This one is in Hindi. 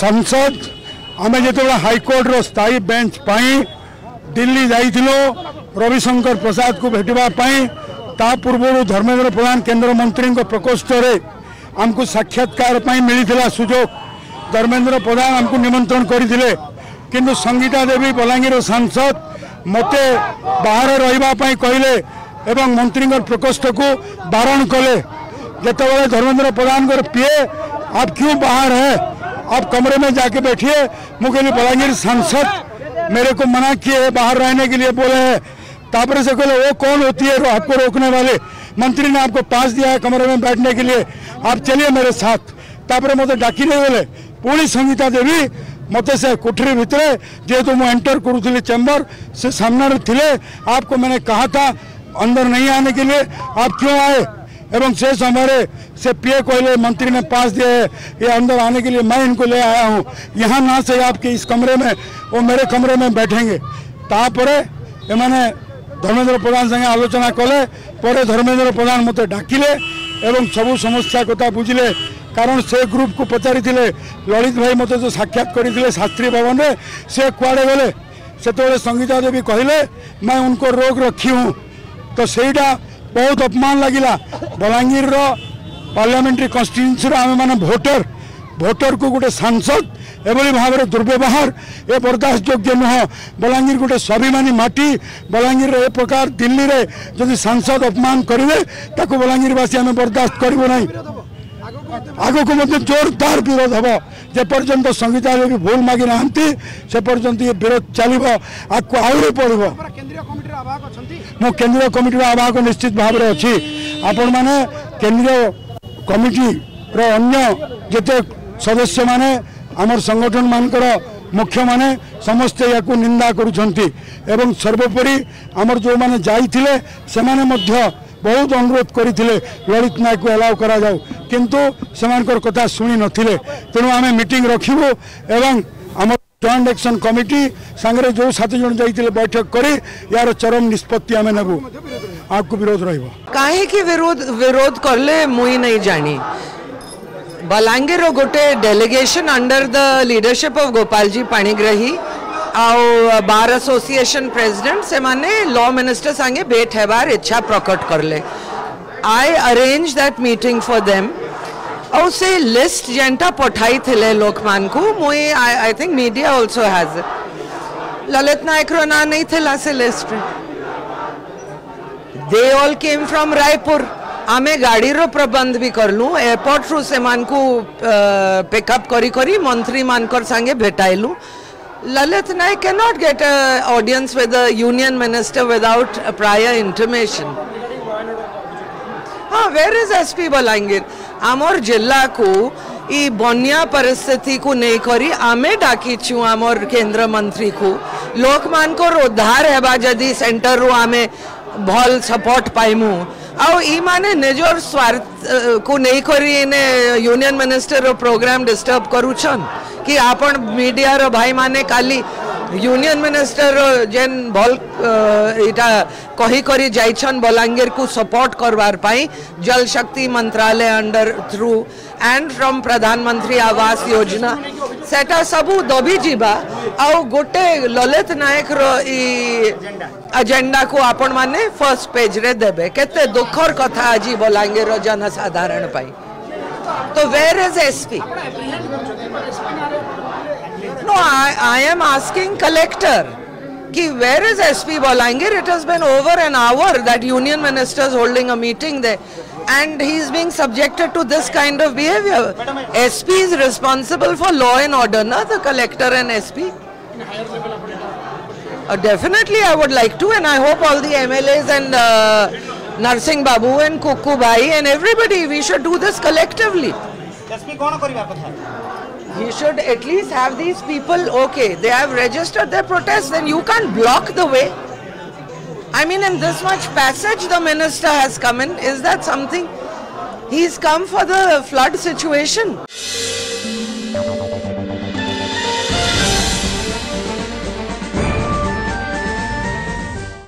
संसद आम जो हाईकोर्ट रो स्थायी बेंच दिल्ली जाइलु रविशंकर प्रसाद को भेटापी ता पूर्व धर्मेंद्र प्रधान केंद्र मंत्री प्रकोष्ठ में आमको साक्षात्कार मिलता सुजोग धर्मेंद्र प्रधान आमको निमंत्रण करते किंतु संगीता देवी बलांगीर सांसद मत बाहर रही कहले एवं मंत्री प्रकोष्ठ को बारण कले। जिते बड़े धर्मेंद्र प्रधान पिए आप क्यों बाहर है, आप कमरे में जाके बैठिए। मुझे बलांगीर सांसद मेरे को मना किए है बाहर रहने के लिए बोले है। तापर से कहले वो कौन होती है आपको रोकने वाले, मंत्री ने आपको पास दिया है कमरे में बैठने के लिए, आप चलिए मेरे साथ। तापर मत डाकी गले पुणी संगीता देवी मत से कोठरी भितरे जेहेतु मुझे एंटर करूली चेम्बर से सामने थे। आपको मैंने कहा था अंदर नहीं आने के लिए, आप क्यों आए? एवं से समय से पीए कोयले मंत्री ने पास दिया है ये अंदर आने के लिए, मैं इनको ले आया हूँ यहाँ ना से आपके इस कमरे में, वो मेरे कमरे में बैठेंगे। तापरे मैंने धर्मेंद्र प्रधान संगे आलोचना कले पर धर्मेंद्र प्रधान मत डाकिले एवं सबू समस्या कथा बुझिले। कारण से ग्रुप को पचारि ललित भाई मत जो साक्षात करते शास्त्री भवन में से कुआड़े गले से संगीता देवी कहले मैं उनको रोक रखी हूँ, तो सेटा बहुत अपमान लगिला। बलांगीर रो पार्लियामेंट्री कन्स्टिट्युएन्सी रो आमे माने भोटर को गोटे सांसद एभली भाव में दुर्व्यवहार ए बर्दाश्त योग्य नुह। बलांगीर गोटे स्वाभिमानी माटी, बलांगीर रे ए प्रकार दिल्ली रे जदि सांसद अपमान करेंगे ताको बलांगीरवासी आमे बर्दाश्त करिबो नहीं। आगो को मत जोरदार विरोध हम जेपर्यंत संगीता देवी भूल मागि ना से पर्यंत ये विरोध चलो। आपको आहरी पड़ो मो केंद्रीय कमिटी आवाहक निश्चित भाव में अच्छी। आपण मैंने केंद्रीय कमिटी अन्य जिते सदस्य माने आमर संगठन मानकर मुख्य माने समस्ते या निंदा करुछंती। एवं सर्वोपरि आमर जो माने जाइथिले से माने मध्य बहुत अनुरोध करते ललित नायक को एलाउ करा जाऊ, किंतु सेमानकर कथा सुनी नथिले। तेणु आमे मीटिंग रखिबो एवं आम जॉइंट एक्शन कमिटी सांगरे जो 7 जन जाइतिले बैठक करी यार चरम निष्पत्ति आमे नबु। आपको विरोध रहइबो काहे कि विरोध करले मुई नहीं जानी। बलांगीर गोटे delegation under the leadership of Gopalji Panigrahi आउ बार एसोसिएशन प्रेसिडेंट से माने लॉ मिनिस्टर संगे भेट हेबार इच्छा प्रकट करले। I arrange that meeting for them और से लिस्ट जेंटा पठाई थे लोकमान को मुई I think media also has Lalit Nayak रो ना नहीं थेला से list. They all came from Raipur. आमे गाड़ी रो प्रबंध भी करलू, एयरपोर्ट रू से मान को पिकअप करी करी मंत्री मानकर संगे भेटाइलू। Lalit Nayak cannot get audience with a union minister without prior intimation. हाँ, वेर इज एसपी बलांगीर? आमर जिला को ई बनिया परिस्थिति को नहीं करी आमे डाकी छू आमर केंद्र मंत्री को लोकमान को उद्धार हेबा जदि सेंटर रो आमे भल सपोर्ट पाइमु। आउ ई माने निजर स्वार्थ को नहीं करी इने यूनियन मिनिस्टर रो प्रोग्राम डिस्टर्ब करूछन कि आपण मीडिया रो भाई माने काली यूनियन मिनिस्टर जेन भल इटा कही करी जाइछन बलांगीर को सपोर्ट करवार पाई जल शक्ति मंत्रालय अंडर थ्रू एंड फ्रॉम प्रधानमंत्री आवास योजना सेटा सबू दबी जीवा। आउ गोटे ललित नायक रो एजेंडा को आपण माने फर्स्ट पेज रे देबे। केते दुखर कथा आज बलांगीर रो जनसाधारण पाई। तो where is SP? No, I am asking collector कि where is SP Balangir? It has been over an hour that union minister is holding a meeting there and he is being subjected to this kind of behavior. SP is responsible for law and order, not the collector and SP. Definitely I would like to, and I hope all the MLAs and Narsing Babu and Kukku Bai and everybody, we should do this collectively. SP कौन करिबा कथा? He should at least have these people, okay, they have registered their protest, then you can't block the way. I mean, in this much passage the minister has come in, is that something? He's come for the flood situation.